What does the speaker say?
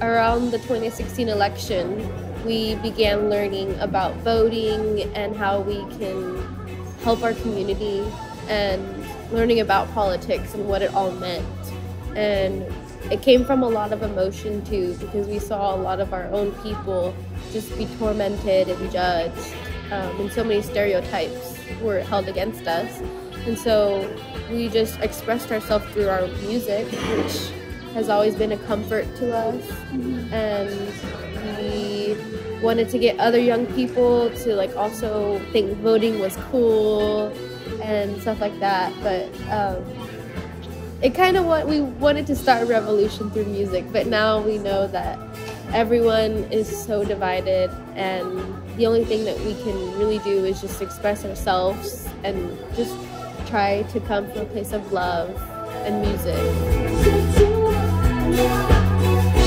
Around the 2016 election, we began learning about voting and how we can help our community, and learning about politics and what it all meant. And it came from a lot of emotion too, because we saw a lot of our own people just be tormented and judged, and so many stereotypes were held against us. And so we just expressed ourselves through our music, which has always been a comfort to us. And we wanted to get other young people to also think voting was cool and stuff like that. But it kind of what we wanted to start a revolution through music, but now we know that everyone is so divided, and the only thing that we can really do is just express ourselves and just try to come from a place of love and music. Yeah.